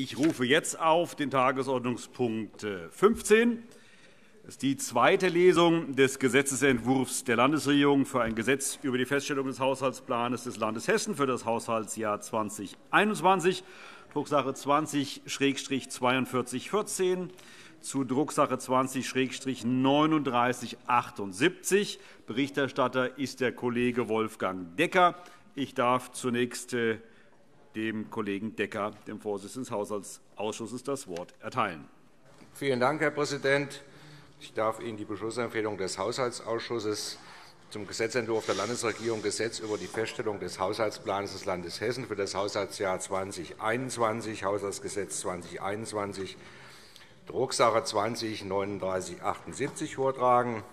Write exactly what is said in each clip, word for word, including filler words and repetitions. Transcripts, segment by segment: Ich rufe jetzt auf den Tagesordnungspunkt fünfzehn. Das ist die zweite Lesung des Gesetzentwurfs der Landesregierung für ein Gesetz über die Feststellung des Haushaltsplans des Landes Hessen für das Haushaltsjahr zweitausendeinundzwanzig, Drucksache zwanzig Schrägstrich vier zwei eins vier zu Drucksache zwanzig Schrägstrich neun drei sieben acht. Berichterstatter ist der Kollege Wolfgang Decker. Ich darf zunächst dem Kollegen Decker, dem Vorsitzenden des Haushaltsausschusses, das Wort erteilen. Vielen Dank, Herr Präsident. Ich darf Ihnen die Beschlussempfehlung des Haushaltsausschusses zum Gesetzentwurf der Landesregierung Gesetz über die Feststellung des Haushaltsplans des Landes Hessen für das Haushaltsjahr zweitausendeinundzwanzig, Haushaltsgesetz zweitausendeinundzwanzig, Drucksache zwanzig neununddreißig achtundsiebzig, vortragen.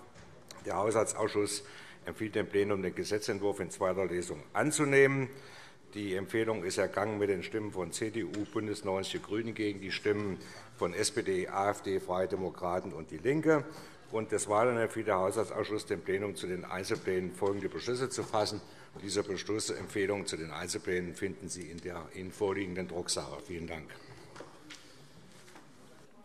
Der Haushaltsausschuss empfiehlt dem Plenum, den Gesetzentwurf in zweiter Lesung anzunehmen. Die Empfehlung ist ergangen mit den Stimmen von C D U, BÜNDNIS neunzig die GRÜNEN gegen die Stimmen von S P D, AfD, Freie Demokraten und DIE LINKE. Des Weiteren empfiehlt der Haushaltsausschuss dem Plenum, zu den Einzelplänen folgende Beschlüsse zu fassen. Diese Beschlussempfehlungen zu den Einzelplänen finden Sie in der Ihnen vorliegenden Drucksache. Vielen Dank.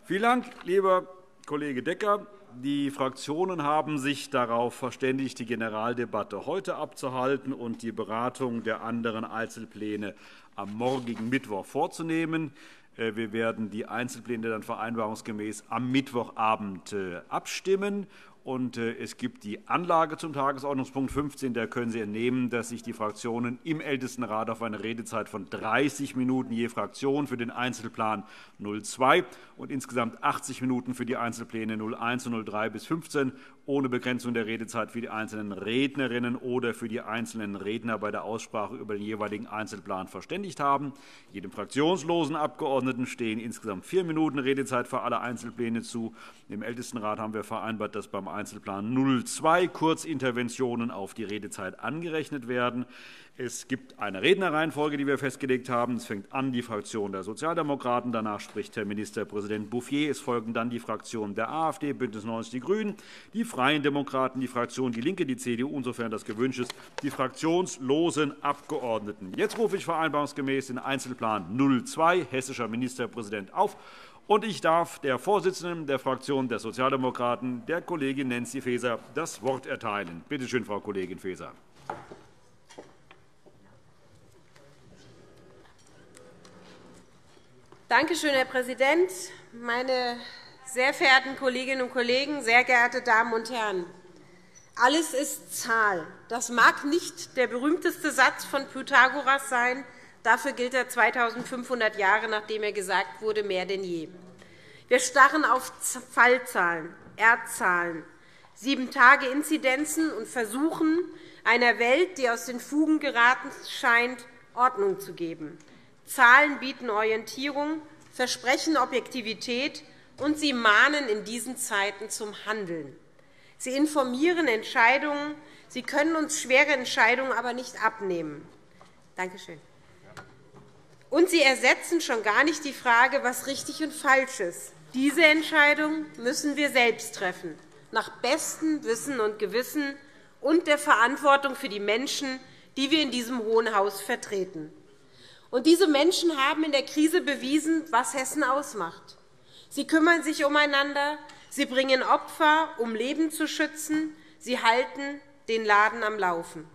Vielen Dank, lieber Kollege Decker. Die Fraktionen haben sich darauf verständigt, die Generaldebatte heute abzuhalten und die Beratung der anderen Einzelpläne am morgigen Mittwoch vorzunehmen. Wir werden die Einzelpläne dann vereinbarungsgemäß am Mittwochabend abstimmen. Und es gibt die Anlage zum Tagesordnungspunkt fünfzehn. Da können Sie entnehmen, dass sich die Fraktionen im Ältestenrat auf eine Redezeit von dreißig Minuten je Fraktion für den Einzelplan null zwei und insgesamt achtzig Minuten für die Einzelpläne null eins und null drei bis fünfzehn ohne Begrenzung der Redezeit für die einzelnen Rednerinnen oder für die einzelnen Redner bei der Aussprache über den jeweiligen Einzelplan verständigt haben. Jedem fraktionslosen Abgeordneten stehen insgesamt vier Minuten Redezeit für alle Einzelpläne zu. Im Ältestenrat haben wir vereinbart, dass beim Einzelplan null zwei Kurzinterventionen auf die Redezeit angerechnet werden. Es gibt eine Rednerreihenfolge, die wir festgelegt haben. Es fängt an die Fraktion der Sozialdemokraten, danach spricht Herr Ministerpräsident Bouffier, es folgen dann die Fraktionen der AfD, BÜNDNIS neunzig die GRÜNEN, die Freien Demokraten, die Fraktion DIE LINKE, die C D U, insofern das gewünscht ist, die fraktionslosen Abgeordneten. Jetzt rufe ich vereinbarungsgemäß den Einzelplan null zwei hessischer Ministerpräsident auf. Und ich darf der Vorsitzenden der Fraktion der Sozialdemokraten, der Kollegin Nancy Faeser, das Wort erteilen. Bitte schön, Frau Kollegin Faeser. Danke schön, Herr Präsident, meine sehr verehrten Kolleginnen und Kollegen, sehr geehrte Damen und Herren! Alles ist Zahl. Das mag nicht der berühmteste Satz von Pythagoras sein. Dafür gilt er zweitausendfünfhundert Jahre, nachdem er gesagt wurde, mehr denn je. Wir starren auf Fallzahlen, Erdzahlen, Sieben-Tage-Inzidenzen und versuchen, einer Welt, die aus den Fugen geraten scheint, Ordnung zu geben. Zahlen bieten Orientierung, versprechen Objektivität, und sie mahnen in diesen Zeiten zum Handeln. Sie informieren Entscheidungen, sie können uns schwere Entscheidungen aber nicht abnehmen. Danke schön. Und sie ersetzen schon gar nicht die Frage, was richtig und falsch ist. Diese Entscheidung müssen wir selbst treffen, nach bestem Wissen und Gewissen und der Verantwortung für die Menschen, die wir in diesem Hohen Haus vertreten. Und diese Menschen haben in der Krise bewiesen, was Hessen ausmacht. Sie kümmern sich umeinander, sie bringen Opfer, um Leben zu schützen, sie halten den Laden am Laufen.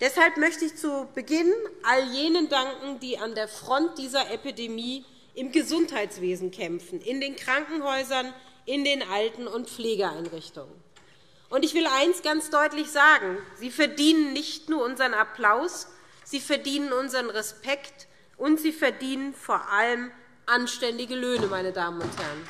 Deshalb möchte ich zu Beginn all jenen danken, die an der Front dieser Epidemie im Gesundheitswesen kämpfen, in den Krankenhäusern, in den Alten- und Pflegeeinrichtungen. Und ich will eines ganz deutlich sagen. Sie verdienen nicht nur unseren Applaus, sie verdienen unseren Respekt, und sie verdienen vor allem anständige Löhne, meine Damen und Herren.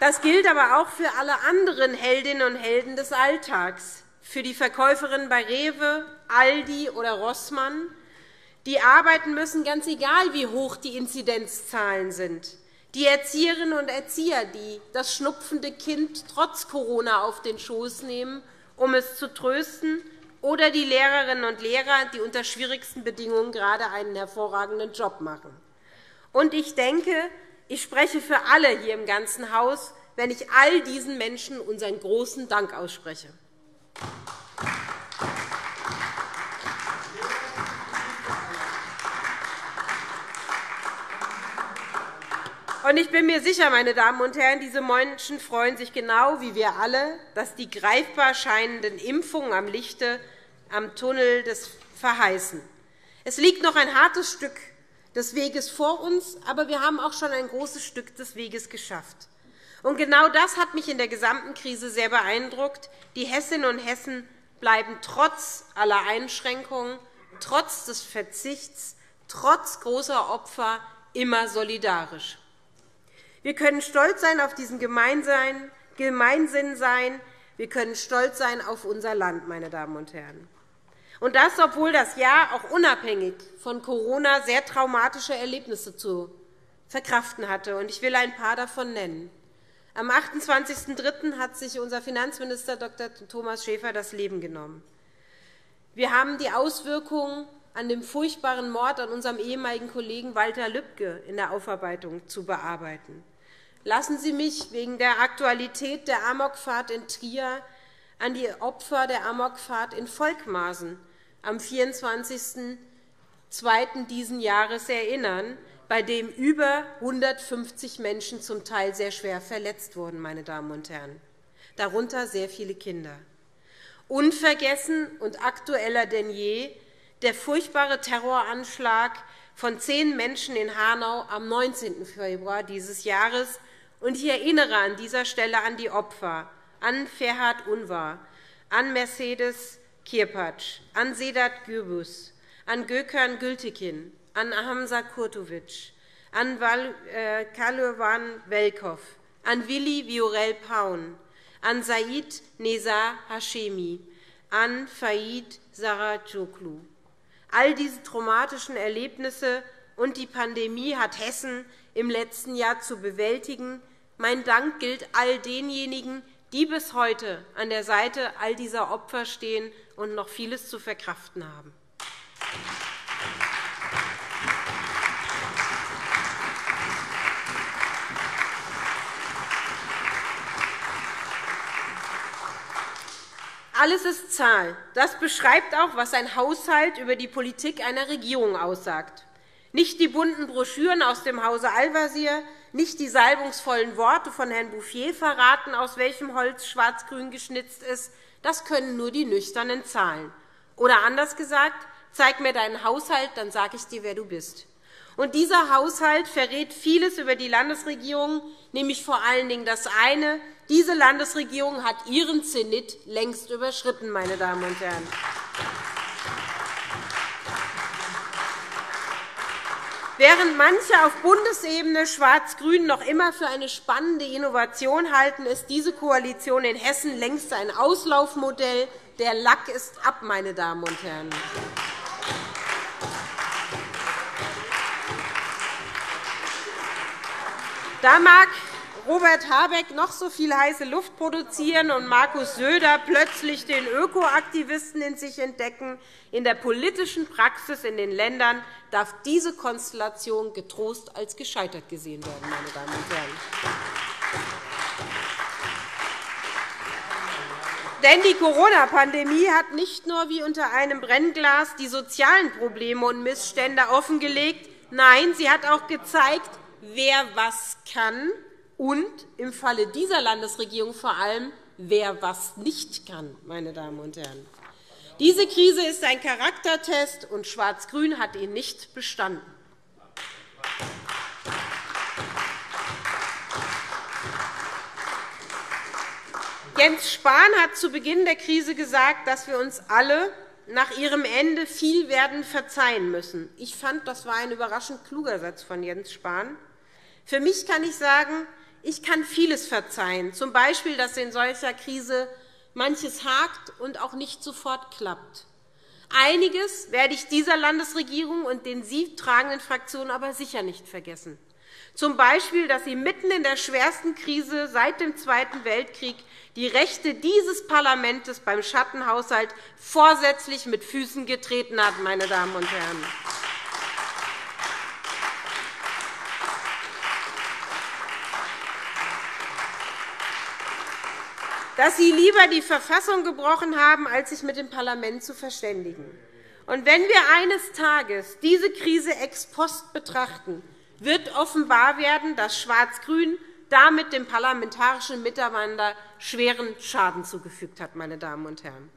Das gilt aber auch für alle anderen Heldinnen und Helden des Alltags, für die Verkäuferinnen bei Rewe, Aldi oder Rossmann, die arbeiten müssen, ganz egal, wie hoch die Inzidenzzahlen sind, die Erzieherinnen und Erzieher, die das schnupfende Kind trotz Corona auf den Schoß nehmen, um es zu trösten, oder die Lehrerinnen und Lehrer, die unter schwierigsten Bedingungen gerade einen hervorragenden Job machen. Und ich denke, ich spreche für alle hier im ganzen Haus, wenn ich all diesen Menschen unseren großen Dank ausspreche. Und ich bin mir sicher, meine Damen und Herren, diese Menschen freuen sich genau wie wir alle, dass die greifbar scheinenden Impfungen am Lichte am Tunnel des verheißen. Es liegt noch ein hartes Stück des Weges vor uns, aber wir haben auch schon ein großes Stück des Weges geschafft. Und genau das hat mich in der gesamten Krise sehr beeindruckt. Die Hessinnen und Hessen bleiben trotz aller Einschränkungen, trotz des Verzichts, trotz großer Opfer immer solidarisch. Wir können stolz sein auf diesen Gemeinsinn sein. Wir können stolz sein auf unser Land, meine Damen und Herren. Und das, obwohl das Jahr auch unabhängig von Corona sehr traumatische Erlebnisse zu verkraften hatte. Und ich will ein paar davon nennen. Am achtundzwanzigsten dritten hat sich unser Finanzminister Doktor Thomas Schäfer das Leben genommen. Wir haben die Auswirkungen an dem furchtbaren Mord an unserem ehemaligen Kollegen Walter Lübcke in der Aufarbeitung zu bearbeiten. Lassen Sie mich wegen der Aktualität der Amokfahrt in Trier an die Opfer der Amokfahrt in Volkmarsen am vierundzwanzigsten zweiten diesen Jahres erinnern, bei dem über hundertfünfzig Menschen zum Teil sehr schwer verletzt wurden, meine Damen und Herren, darunter sehr viele Kinder. Unvergessen und aktueller denn je der furchtbare Terroranschlag von zehn Menschen in Hanau am neunzehnten Februar dieses Jahres. Und ich erinnere an dieser Stelle an die Opfer, an Ferhat Unvar, an Mercedes Kirpacz, an Sedat Gürbus, an Gökhan Gültekin, an Ahamsa Kurtovic, an Kaloyan Velkov, an Willi Viorel Paun, an Said Nezar Hashemi, an Faid Sarajoklu. All diese traumatischen Erlebnisse und die Pandemie hat Hessen im letzten Jahr zu bewältigen. Mein Dank gilt all denjenigen, die bis heute an der Seite all dieser Opfer stehen und noch vieles zu verkraften haben. Alles ist Zahl. Das beschreibt auch, was ein Haushalt über die Politik einer Regierung aussagt. Nicht die bunten Broschüren aus dem Hause Al-Wazir, nicht die salbungsvollen Worte von Herrn Bouffier verraten, aus welchem Holz schwarz-grün geschnitzt ist. Das können nur die nüchternen Zahlen. Oder anders gesagt, zeig mir deinen Haushalt, dann sage ich dir, wer du bist. Und dieser Haushalt verrät vieles über die Landesregierung, nämlich vor allen Dingen das eine: Diese Landesregierung hat ihren Zenit längst überschritten, meine Damen und Herren. Während manche auf Bundesebene Schwarz-Grün noch immer für eine spannende Innovation halten, ist diese Koalition in Hessen längst ein Auslaufmodell. Der Lack ist ab, meine Damen und Herren. Da mag Robert Habeck noch so viel heiße Luft produzieren und Markus Söder plötzlich den Ökoaktivisten in sich entdecken. In der politischen Praxis in den Ländern darf diese Konstellation getrost als gescheitert gesehen werden, meine Damen und Herren. Denn die Corona-Pandemie hat nicht nur wie unter einem Brennglas die sozialen Probleme und Missstände offengelegt. Nein, sie hat auch gezeigt, wer was kann und im Falle dieser Landesregierung vor allem, wer was nicht kann, meine Damen und Herren. Diese Krise ist ein Charaktertest, und Schwarz-Grün hat ihn nicht bestanden. Jens Spahn hat zu Beginn der Krise gesagt, dass wir uns alle nach ihrem Ende viel werden verzeihen müssen. Ich fand, das war ein überraschend kluger Satz von Jens Spahn. Für mich kann ich sagen, ich kann vieles verzeihen, zum Beispiel, dass in solcher Krise manches hakt und auch nicht sofort klappt. Einiges werde ich dieser Landesregierung und den sie tragenden Fraktionen aber sicher nicht vergessen. Zum Beispiel, dass sie mitten in der schwersten Krise seit dem Zweiten Weltkrieg die Rechte dieses Parlaments beim Schattenhaushalt vorsätzlich mit Füßen getreten hat, meine Damen und Herren. Dass Sie lieber die Verfassung gebrochen haben, als sich mit dem Parlament zu verständigen. Und wenn wir eines Tages diese Krise ex post betrachten, wird offenbar werden, dass Schwarz-Grün damit dem parlamentarischen Miteinander schweren Schaden zugefügt hat. Meine Damen und Herren.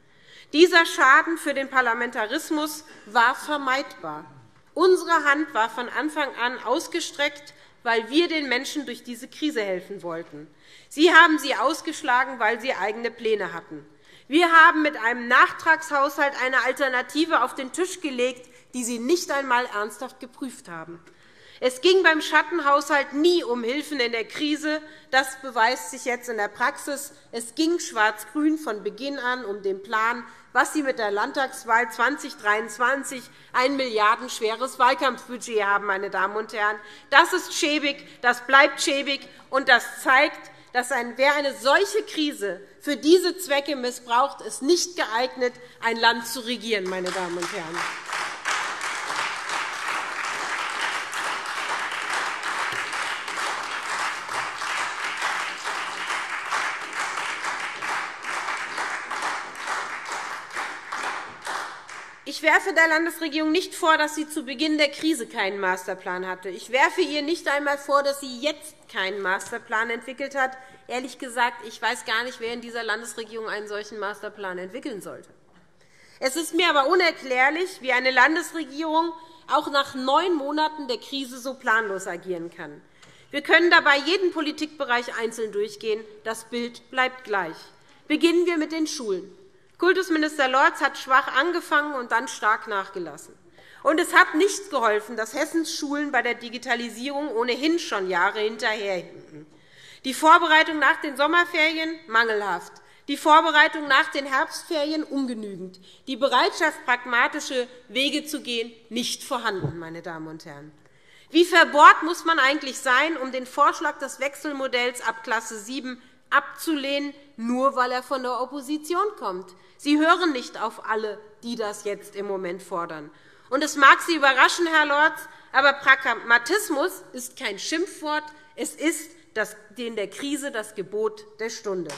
Dieser Schaden für den Parlamentarismus war vermeidbar. Unsere Hand war von Anfang an ausgestreckt, weil wir den Menschen durch diese Krise helfen wollten. Sie haben sie ausgeschlagen, weil sie eigene Pläne hatten. Wir haben mit einem Nachtragshaushalt eine Alternative auf den Tisch gelegt, die Sie nicht einmal ernsthaft geprüft haben. Es ging beim Schattenhaushalt nie um Hilfen in der Krise. Das beweist sich jetzt in der Praxis. Es ging Schwarz-Grün von Beginn an um den Plan, was Sie mit der Landtagswahl zweitausenddreiundzwanzig ein milliardenschweres Wahlkampfbudget haben. Meine Damen und Herren. Das ist schäbig, das bleibt schäbig, und das zeigt, dass ein, wer eine solche Krise für diese Zwecke missbraucht, ist nicht geeignet, ein Land zu regieren. Meine Damen und Herren. Ich werfe der Landesregierung nicht vor, dass sie zu Beginn der Krise keinen Masterplan hatte. Ich werfe ihr nicht einmal vor, dass sie jetzt keinen Masterplan entwickelt hat. Ehrlich gesagt, ich weiß gar nicht, wer in dieser Landesregierung einen solchen Masterplan entwickeln sollte. Es ist mir aber unerklärlich, wie eine Landesregierung auch nach neun Monaten der Krise so planlos agieren kann. Wir können dabei jeden Politikbereich einzeln durchgehen. Das Bild bleibt gleich. Beginnen wir mit den Schulen. Kultusminister Lorz hat schwach angefangen und dann stark nachgelassen. Und es hat nicht geholfen, dass Hessens Schulen bei der Digitalisierung ohnehin schon Jahre hinterherhinken. Die Vorbereitung nach den Sommerferien mangelhaft, die Vorbereitung nach den Herbstferien ungenügend, die Bereitschaft, pragmatische Wege zu gehen, nicht vorhanden. Meine Damen und Herren. Wie verbohrt muss man eigentlich sein, um den Vorschlag des Wechselmodells ab Klasse sieben abzulehnen, nur weil er von der Opposition kommt? Sie hören nicht auf alle, die das jetzt im Moment fordern. Und es mag Sie überraschen, Herr Lorz, aber Pragmatismus ist kein Schimpfwort. Es ist in der Krise das Gebot der Stunde.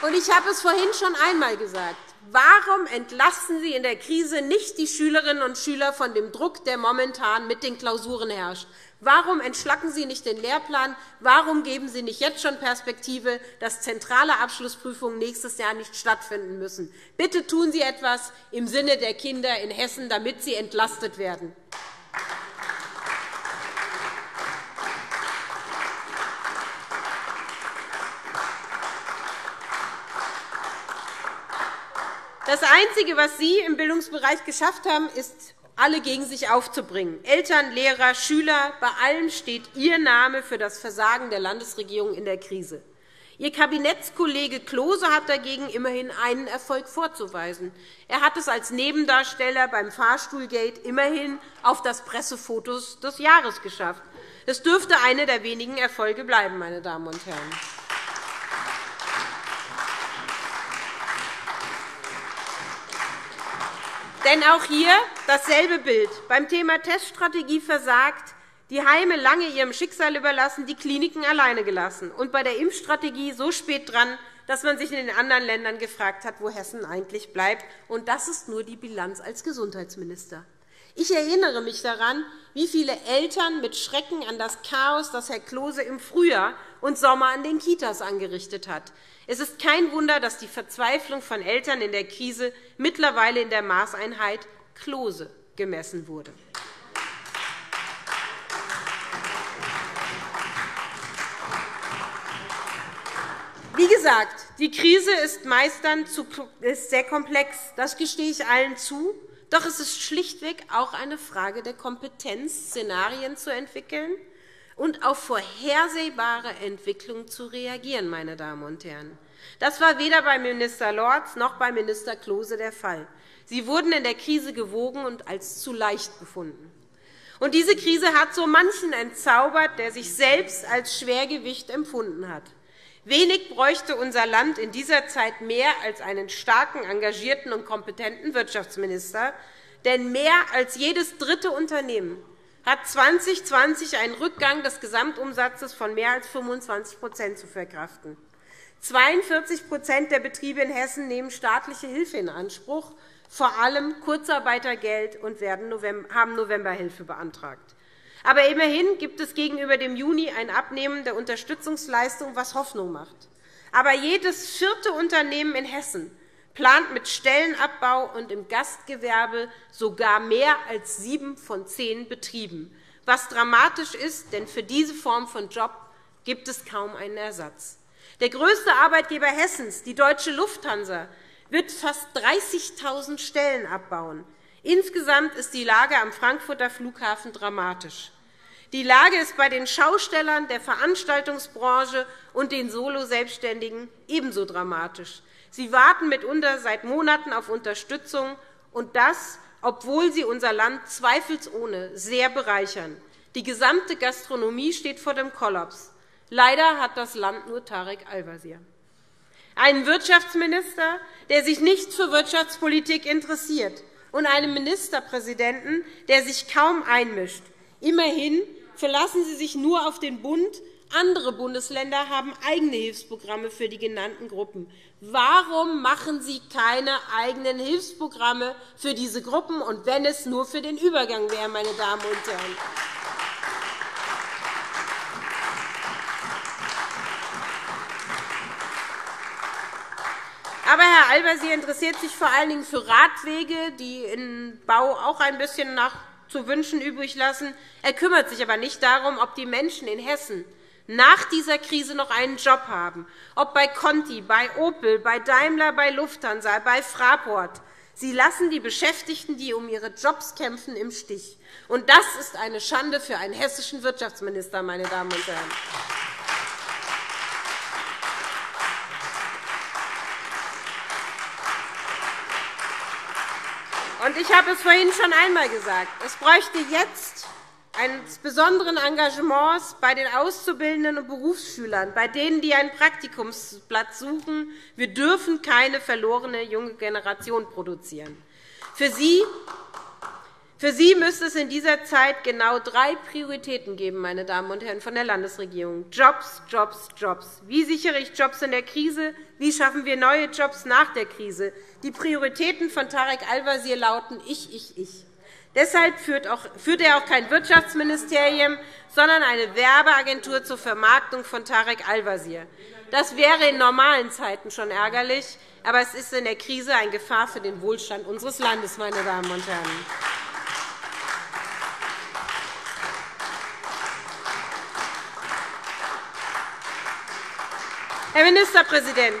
Und ich habe es vorhin schon einmal gesagt. Warum entlasten Sie in der Krise nicht die Schülerinnen und Schüler von dem Druck, der momentan mit den Klausuren herrscht? Warum entschlacken Sie nicht den Lehrplan? Warum geben Sie nicht jetzt schon Perspektive, dass zentrale Abschlussprüfungen nächstes Jahr nicht stattfinden müssen? Bitte tun Sie etwas im Sinne der Kinder in Hessen, damit sie entlastet werden. Das Einzige, was Sie im Bildungsbereich geschafft haben, ist, alle gegen sich aufzubringen. Eltern, Lehrer, Schüler, bei allem steht Ihr Name für das Versagen der Landesregierung in der Krise. Ihr Kabinettskollege Klose hat dagegen immerhin einen Erfolg vorzuweisen. Er hat es als Nebendarsteller beim Fahrstuhlgate immerhin auf das Pressefoto des Jahres geschafft. Es dürfte einer der wenigen Erfolge bleiben, meine Damen und Herren. Denn auch hier dasselbe Bild. Beim Thema Teststrategie versagt, die Heime lange ihrem Schicksal überlassen, die Kliniken alleine gelassen, und bei der Impfstrategie so spät dran, dass man sich in den anderen Ländern gefragt hat, wo Hessen eigentlich bleibt. Und das ist nur die Bilanz als Gesundheitsminister. Ich erinnere mich daran, wie viele Eltern mit Schrecken an das Chaos, das Herr Klose im Frühjahr und Sommer an den Kitas angerichtet hat. Es ist kein Wunder, dass die Verzweiflung von Eltern in der Krise mittlerweile in der Maßeinheit Klose gemessen wurde. Wie gesagt, die Krise ist meistern ist sehr komplex. Das gestehe ich allen zu. Doch es ist schlichtweg auch eine Frage der Kompetenz, Szenarien zu entwickeln und auf vorhersehbare Entwicklungen zu reagieren. Meine Damen und Herren. Das war weder bei Minister Lorz noch bei Minister Klose der Fall. Sie wurden in der Krise gewogen und als zu leicht befunden. Und diese Krise hat so manchen entzaubert, der sich selbst als Schwergewicht empfunden hat. Wenig bräuchte unser Land in dieser Zeit mehr als einen starken, engagierten und kompetenten Wirtschaftsminister. Denn mehr als jedes dritte Unternehmen hat zweitausendzwanzig einen Rückgang des Gesamtumsatzes von mehr als fünfundzwanzig Prozent zu verkraften. zweiundvierzig Prozent der Betriebe in Hessen nehmen staatliche Hilfe in Anspruch, vor allem Kurzarbeitergeld, und haben Novemberhilfe beantragt. Aber immerhin gibt es gegenüber dem Juni ein Abnehmen der Unterstützungsleistung, was Hoffnung macht. Aber jedes vierte Unternehmen in Hessen plant mit Stellenabbau und im Gastgewerbe sogar mehr als sieben von zehn Betrieben, was dramatisch ist, denn für diese Form von Job gibt es kaum einen Ersatz. Der größte Arbeitgeber Hessens, die Deutsche Lufthansa, wird fast dreißigtausend Stellen abbauen. Insgesamt ist die Lage am Frankfurter Flughafen dramatisch. Die Lage ist bei den Schaustellern, der Veranstaltungsbranche und den Solo-Selbstständigen ebenso dramatisch. Sie warten mitunter seit Monaten auf Unterstützung, und das, obwohl sie unser Land zweifelsohne sehr bereichern. Die gesamte Gastronomie steht vor dem Kollaps. Leider hat das Land nur Tarek Al-Wazir. Einen Wirtschaftsminister, der sich nicht für Wirtschaftspolitik interessiert, und einem Ministerpräsidenten, der sich kaum einmischt. Immerhin verlassen Sie sich nur auf den Bund. Andere Bundesländer haben eigene Hilfsprogramme für die genannten Gruppen. Warum machen Sie keine eigenen Hilfsprogramme für diese Gruppen, und wenn es nur für den Übergang wäre, meine Damen und Herren? Aber Herr Al-Wazir interessiert sich vor allen Dingen für Radwege, die im Bau auch ein bisschen nach zu wünschen übrig lassen. Er kümmert sich aber nicht darum, ob die Menschen in Hessen nach dieser Krise noch einen Job haben, ob bei Conti, bei Opel, bei Daimler, bei Lufthansa, bei Fraport. Sie lassen die Beschäftigten, die um ihre Jobs kämpfen, im Stich. Und das ist eine Schande für einen hessischen Wirtschaftsminister, meine Damen und Herren. Und ich habe es vorhin schon einmal gesagt. Es bräuchte jetzt eines besonderen Engagements bei den Auszubildenden und Berufsschülern, bei denen, die einen Praktikumsplatz suchen. Wir dürfen keine verlorene junge Generation produzieren. Für sie, für sie müsste es in dieser Zeit genau drei Prioritäten geben, meine Damen und Herren von der Landesregierung. Jobs, Jobs, Jobs. Wie sichere ich Jobs in der Krise? Wie schaffen wir neue Jobs nach der Krise? Die Prioritäten von Tarek Al-Wazir lauten Ich, Ich, Ich. Deshalb führt, auch, führt er auch kein Wirtschaftsministerium, sondern eine Werbeagentur zur Vermarktung von Tarek Al-Wazir. Das wäre in normalen Zeiten schon ärgerlich, aber es ist in der Krise eine Gefahr für den Wohlstand unseres Landes, meine Damen und Herren. Herr Ministerpräsident,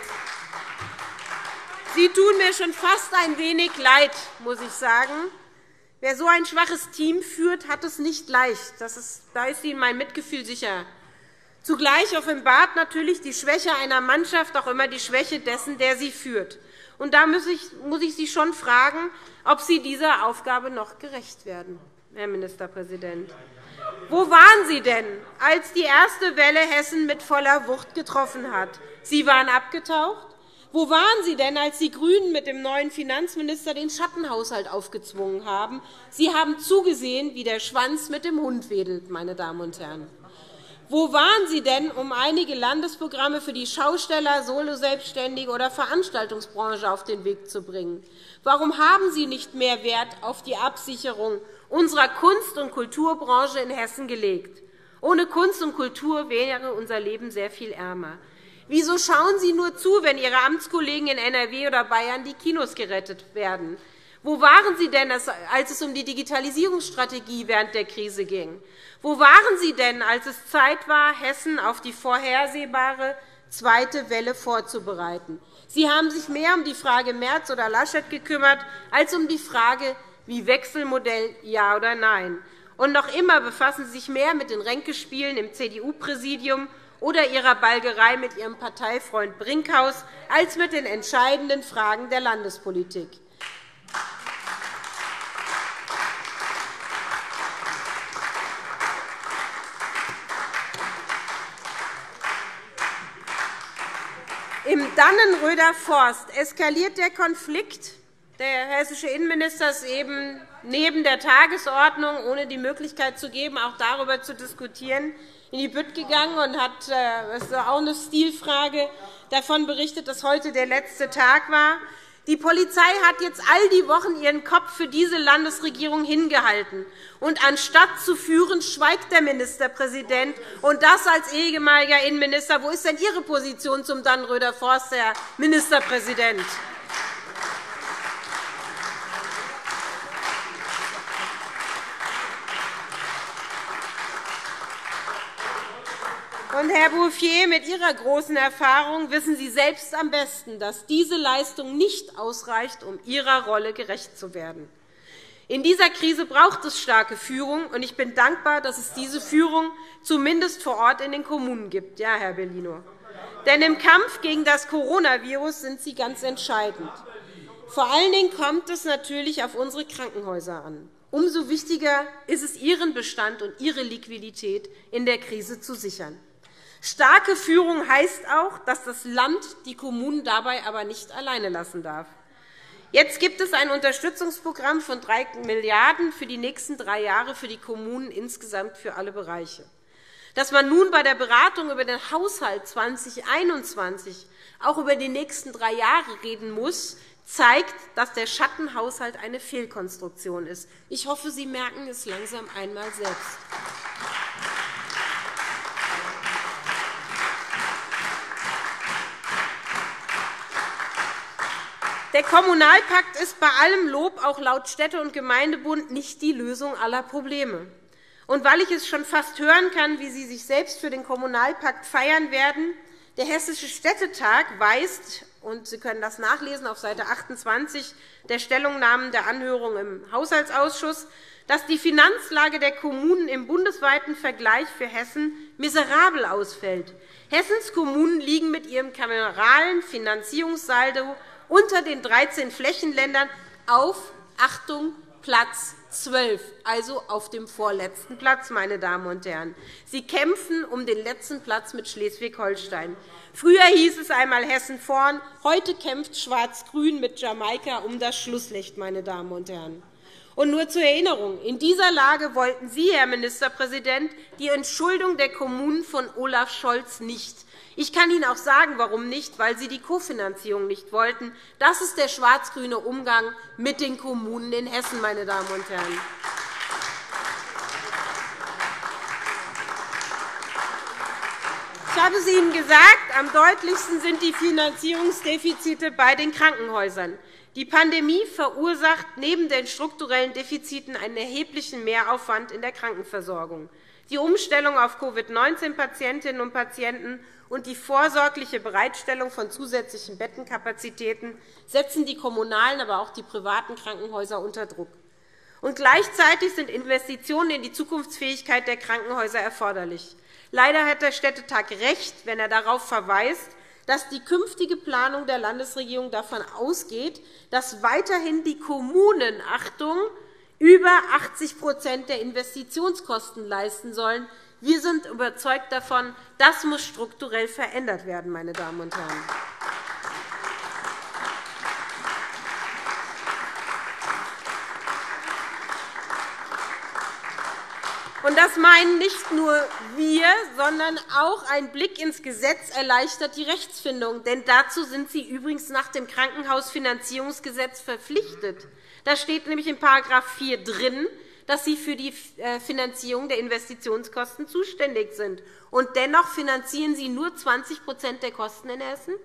Sie tun mir schon fast ein wenig leid, muss ich sagen. Wer so ein schwaches Team führt, hat es nicht leicht. Das ist, da ist Ihnen mein Mitgefühl sicher. Zugleich offenbart natürlich die Schwäche einer Mannschaft auch immer die Schwäche dessen, der sie führt. Und da muss ich, muss ich Sie schon fragen, ob Sie dieser Aufgabe noch gerecht werden, Herr Ministerpräsident. Wo waren Sie denn, als die erste Welle Hessen mit voller Wucht getroffen hat? Sie waren abgetaucht? Wo waren Sie denn, als die GRÜNEN mit dem neuen Finanzminister den Schattenhaushalt aufgezwungen haben? Sie haben zugesehen, wie der Schwanz mit dem Hund wedelt, meine Damen und Herren. Wo waren Sie denn, um einige Landesprogramme für die Schausteller, Solo-Selbstständige oder Veranstaltungsbranche auf den Weg zu bringen? Warum haben Sie nicht mehr Wert auf die Absicherung unserer Kunst- und Kulturbranche in Hessen gelegt? Ohne Kunst und Kultur wäre unser Leben sehr viel ärmer. Wieso schauen Sie nur zu, wenn Ihre Amtskollegen in N R W oder Bayern die Kinos gerettet werden? Wo waren Sie denn, als es um die Digitalisierungsstrategie während der Krise ging? Wo waren Sie denn, als es Zeit war, Hessen auf die vorhersehbare zweite Welle vorzubereiten? Sie haben sich mehr um die Frage Merz oder Laschet gekümmert, als um die Frage, wie Wechselmodell, ja oder nein. Und noch immer befassen Sie sich mehr mit den Ränkespielen im C D U-Präsidium oder Ihrer Balgerei mit Ihrem Parteifreund Brinkhaus als mit den entscheidenden Fragen der Landespolitik. Im Dannenröder Forst eskaliert der Konflikt. Der hessische Innenminister ist eben neben der Tagesordnung, ohne die Möglichkeit zu geben, auch darüber zu diskutieren, in die Bütt gegangen und hat, das ist auch eine Stilfrage, davon berichtet, dass heute der letzte Tag war. Die Polizei hat jetzt all die Wochen ihren Kopf für diese Landesregierung hingehalten. Und anstatt zu führen, schweigt der Ministerpräsident. Und das als ehemaliger Innenminister. Wo ist denn Ihre Position zum Dannröder Forst, Herr Ministerpräsident? Und, Herr Bouffier, mit Ihrer großen Erfahrung wissen Sie selbst am besten, dass diese Leistung nicht ausreicht, um Ihrer Rolle gerecht zu werden. In dieser Krise braucht es starke Führung, und ich bin dankbar, dass es diese Führung zumindest vor Ort in den Kommunen gibt. Ja, Herr Bellino. Denn im Kampf gegen das Coronavirus sind Sie ganz entscheidend. Vor allen Dingen kommt es natürlich auf unsere Krankenhäuser an. Umso wichtiger ist es, Ihren Bestand und Ihre Liquidität in der Krise zu sichern. Starke Führung heißt auch, dass das Land die Kommunen dabei aber nicht alleine lassen darf. Jetzt gibt es ein Unterstützungsprogramm von drei Milliarden Euro für die nächsten drei Jahre für die Kommunen insgesamt für alle Bereiche. Dass man nun bei der Beratung über den Haushalt zweitausendeinundzwanzig auch über die nächsten drei Jahre reden muss, zeigt, dass der Schattenhaushalt eine Fehlkonstruktion ist. Ich hoffe, Sie merken es langsam einmal selbst. Der Kommunalpakt ist bei allem Lob auch laut Städte- und Gemeindebund nicht die Lösung aller Probleme. Und weil ich es schon fast hören kann, wie Sie sich selbst für den Kommunalpakt feiern werden, der Hessische Städtetag weist, und Sie können das nachlesen auf Seite achtundzwanzig der Stellungnahmen der Anhörung im Haushaltsausschuss, dass die Finanzlage der Kommunen im bundesweiten Vergleich für Hessen miserabel ausfällt. Hessens Kommunen liegen mit ihrem kameralen Finanzierungssaldo unter den dreizehn Flächenländern auf, Achtung, Platz zwölf, also auf dem vorletzten Platz, meine Damen und Herren. Sie kämpfen um den letzten Platz mit Schleswig-Holstein. Früher hieß es einmal Hessen vorn, heute kämpft Schwarz-Grün mit Jamaika um das Schlusslicht, meine Damen und Herren. Und nur zur Erinnerung, in dieser Lage wollten Sie, Herr Ministerpräsident, die Entschuldung der Kommunen von Olaf Scholz nicht. Ich kann Ihnen auch sagen, warum nicht, weil Sie die Kofinanzierung nicht wollten. Das ist der schwarz-grüne Umgang mit den Kommunen in Hessen, meine Damen und Herren. Ich habe es Ihnen gesagt, am deutlichsten sind die Finanzierungsdefizite bei den Krankenhäusern. Die Pandemie verursacht neben den strukturellen Defiziten einen erheblichen Mehraufwand in der Krankenversorgung. Die Umstellung auf Covid neunzehn-Patientinnen und Patienten und die vorsorgliche Bereitstellung von zusätzlichen Bettenkapazitäten setzen die kommunalen, aber auch die privaten Krankenhäuser unter Druck. Und gleichzeitig sind Investitionen in die Zukunftsfähigkeit der Krankenhäuser erforderlich. Leider hat der Städtetag recht, wenn er darauf verweist, dass die künftige Planung der Landesregierung davon ausgeht, dass weiterhin die Kommunen, Achtung, über achtzig Prozent der Investitionskosten leisten sollen. Wir sind überzeugt davon, das muss strukturell verändert werden, meine Damen und Herren. Und das meinen nicht nur wir, sondern auch ein Blick ins Gesetz erleichtert die Rechtsfindung. Denn dazu sind Sie übrigens nach dem Krankenhausfinanzierungsgesetz verpflichtet. Da steht nämlich in Paragraph vier drin, dass Sie für die Finanzierung der Investitionskosten zuständig sind. Und dennoch finanzieren Sie nur zwanzig Prozent der Kosten in Hessen?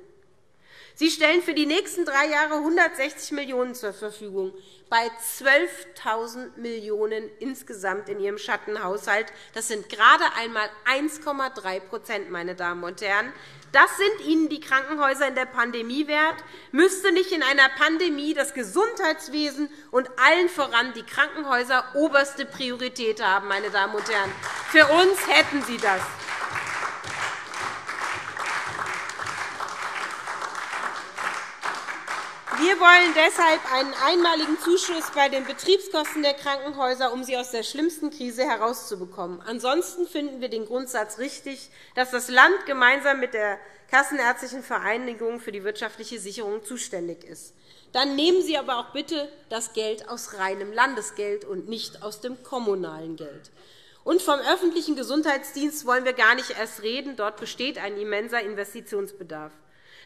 Sie stellen für die nächsten drei Jahre hundertsechzig Millionen Euro zur Verfügung, bei zwölftausend Millionen Euro insgesamt in Ihrem Schattenhaushalt. Das sind gerade einmal eins Komma drei Prozent, meine Damen und Herren. Das sind Ihnen die Krankenhäuser in der Pandemie wert. Müsste nicht in einer Pandemie das Gesundheitswesen und allen voran die Krankenhäuser oberste Priorität haben, meine Damen und Herren? Für uns hätten Sie das. Wir wollen deshalb einen einmaligen Zuschuss bei den Betriebskosten der Krankenhäuser, um sie aus der schlimmsten Krise herauszubekommen. Ansonsten finden wir den Grundsatz richtig, dass das Land gemeinsam mit der Kassenärztlichen Vereinigung für die wirtschaftliche Sicherung zuständig ist. Dann nehmen Sie aber auch bitte das Geld aus reinem Landesgeld und nicht aus dem kommunalen Geld. Und vom öffentlichen Gesundheitsdienst wollen wir gar nicht erst reden. Dort besteht ein immenser Investitionsbedarf.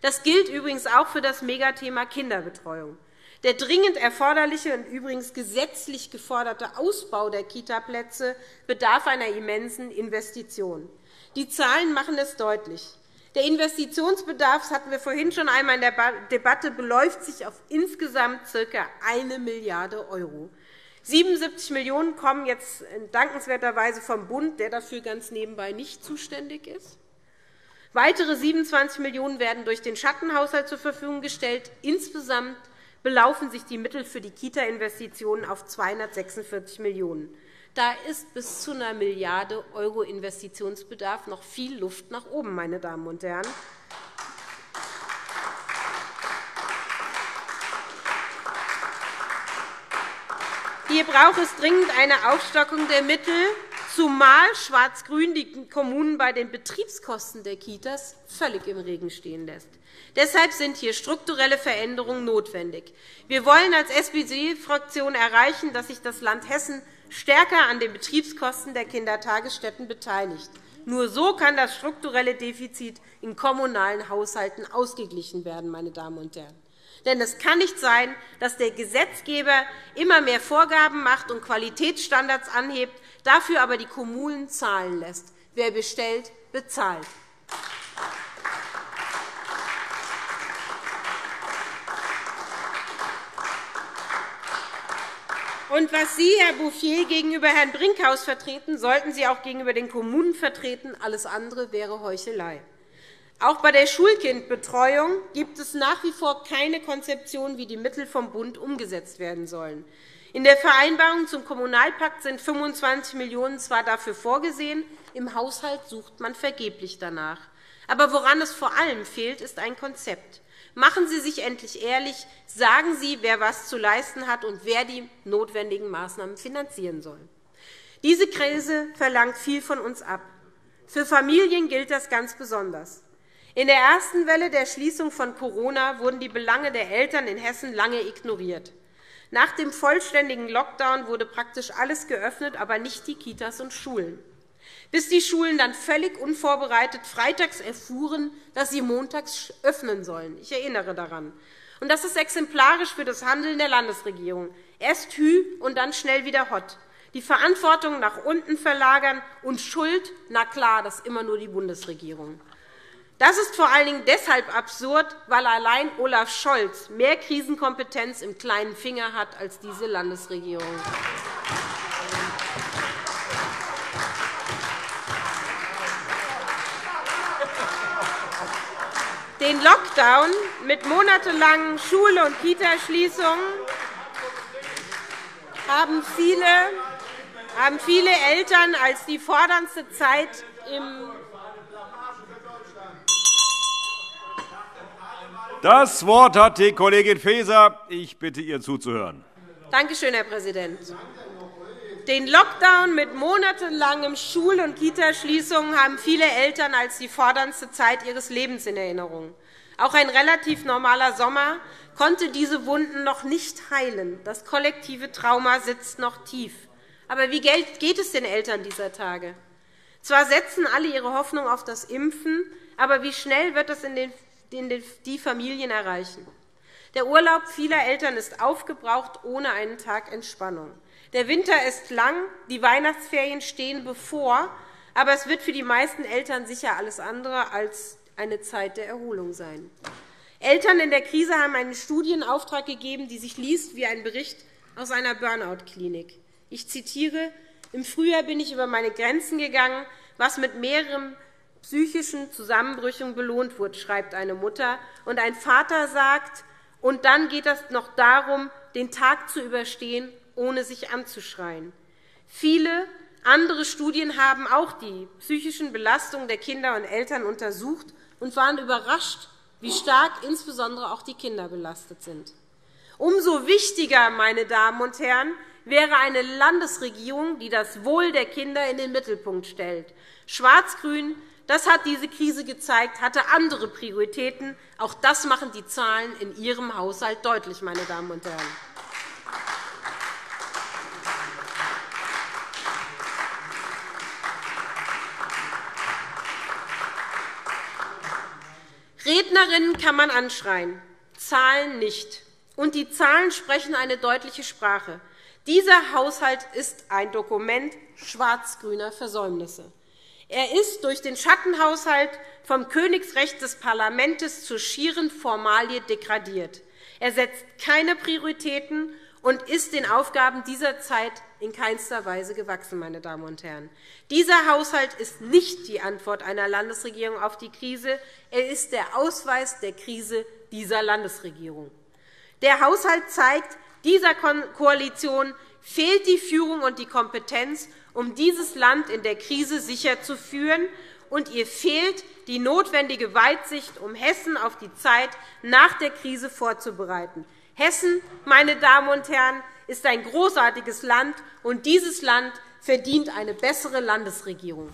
Das gilt übrigens auch für das Megathema Kinderbetreuung. Der dringend erforderliche und übrigens gesetzlich geforderte Ausbau der Kitaplätze bedarf einer immensen Investition. Die Zahlen machen es deutlich. Der Investitionsbedarf, das hatten wir vorhin schon einmal in der Debatte, beläuft sich auf insgesamt ca. eine Milliarde Euro. siebenundsiebzig Millionen Euro kommen jetzt dankenswerterweise vom Bund, der dafür ganz nebenbei nicht zuständig ist. Weitere siebenundzwanzig Millionen Euro werden durch den Schattenhaushalt zur Verfügung gestellt. Insgesamt belaufen sich die Mittel für die Kita-Investitionen auf zweihundertsechsundvierzig Millionen Euro. Da ist bis zu einer Milliarde Euro Investitionsbedarf noch viel Luft nach oben, meine Damen und Herren. Hier braucht es dringend eine Aufstockung der Mittel, zumal Schwarz-Grün die Kommunen bei den Betriebskosten der Kitas völlig im Regen stehen lässt. Deshalb sind hier strukturelle Veränderungen notwendig. Wir wollen als S P D-Fraktion erreichen, dass sich das Land Hessen stärker an den Betriebskosten der Kindertagesstätten beteiligt. Nur so kann das strukturelle Defizit in kommunalen Haushalten ausgeglichen werden, meine Damen und Herren. Denn es kann nicht sein, dass der Gesetzgeber immer mehr Vorgaben macht und Qualitätsstandards anhebt, dafür aber die Kommunen zahlen lässt. Wer bestellt, bezahlt. Und was Sie, Herr Bouffier, gegenüber Herrn Brinkhaus vertreten, sollten Sie auch gegenüber den Kommunen vertreten. Alles andere wäre Heuchelei. Auch bei der Schulkindbetreuung gibt es nach wie vor keine Konzeption, wie die Mittel vom Bund umgesetzt werden sollen. In der Vereinbarung zum Kommunalpakt sind fünfundzwanzig Millionen Euro zwar dafür vorgesehen, im Haushalt sucht man vergeblich danach. Aber woran es vor allem fehlt, ist ein Konzept. Machen Sie sich endlich ehrlich, sagen Sie, wer was zu leisten hat und wer die notwendigen Maßnahmen finanzieren soll. Diese Krise verlangt viel von uns ab. Für Familien gilt das ganz besonders. In der ersten Welle der Schließung von Corona wurden die Belange der Eltern in Hessen lange ignoriert. Nach dem vollständigen Lockdown wurde praktisch alles geöffnet, aber nicht die Kitas und Schulen. Bis die Schulen dann völlig unvorbereitet freitags erfuhren, dass sie montags öffnen sollen. Ich erinnere daran. Und das ist exemplarisch für das Handeln der Landesregierung. Erst Hü und dann schnell wieder Hott. Die Verantwortung nach unten verlagern und Schuld, na klar, das immer nur die Bundesregierung. Das ist vor allen Dingen deshalb absurd, weil allein Olaf Scholz mehr Krisenkompetenz im kleinen Finger hat als diese Landesregierung. Den Lockdown mit monatelangen Schule- und Kitaschließungen haben viele, haben viele Eltern als die forderndste Zeit im... Das Wort hat die Kollegin Faeser. Ich bitte, ihr zuzuhören. Danke schön, Herr Präsident. Den Lockdown mit monatelangem Schul- und Kitaschließungen haben viele Eltern als die forderndste Zeit ihres Lebens in Erinnerung. Auch ein relativ normaler Sommer konnte diese Wunden noch nicht heilen. Das kollektive Trauma sitzt noch tief. Aber wie geht es den Eltern dieser Tage? Zwar setzen alle ihre Hoffnung auf das Impfen, aber wie schnell wird das die Familien erreichen? Der Urlaub vieler Eltern ist aufgebraucht, ohne einen Tag Entspannung. Der Winter ist lang, die Weihnachtsferien stehen bevor, aber es wird für die meisten Eltern sicher alles andere als eine Zeit der Erholung sein. Eltern in der Krise haben einen Studienauftrag gegeben, die sich liest wie ein Bericht aus einer Burnout-Klinik. Ich zitiere: Im Frühjahr bin ich über meine Grenzen gegangen, was mit mehreren psychischen Zusammenbrüchen belohnt wird, schreibt eine Mutter. Und ein Vater sagt, und dann geht es noch darum, den Tag zu überstehen, ohne sich anzuschreien. Viele andere Studien haben auch die psychischen Belastungen der Kinder und Eltern untersucht und waren überrascht, wie stark insbesondere auch die Kinder belastet sind. Umso wichtiger, meine Damen und Herren, wäre eine Landesregierung, die das Wohl der Kinder in den Mittelpunkt stellt. Schwarz-Grün, das hat diese Krise gezeigt, hatte andere Prioritäten. Auch das machen die Zahlen in Ihrem Haushalt deutlich, meine Damen und Herren. Rednerinnen kann man anschreien, Zahlen nicht. Und die Zahlen sprechen eine deutliche Sprache. Dieser Haushalt ist ein Dokument schwarz-grüner Versäumnisse. Er ist durch den Schattenhaushalt vom Königsrecht des Parlaments zur schieren Formalie degradiert. Er setzt keine Prioritäten und ist den Aufgaben dieser Zeit in keinster Weise gewachsen. Meine Damen und Herren. Dieser Haushalt ist nicht die Antwort einer Landesregierung auf die Krise. Er ist der Ausweis der Krise dieser Landesregierung. Der Haushalt zeigt, dieser Koalition fehlt die Führung und die Kompetenz, um dieses Land in der Krise sicher zu führen, und ihr fehlt die notwendige Weitsicht, um Hessen auf die Zeit nach der Krise vorzubereiten. Hessen, meine Damen und Herren, ist ein großartiges Land, und dieses Land verdient eine bessere Landesregierung.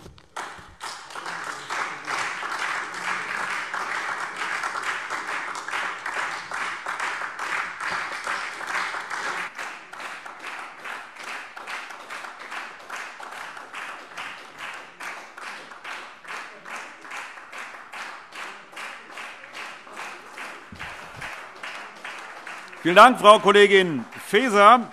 Vielen Dank, Frau Kollegin Faeser.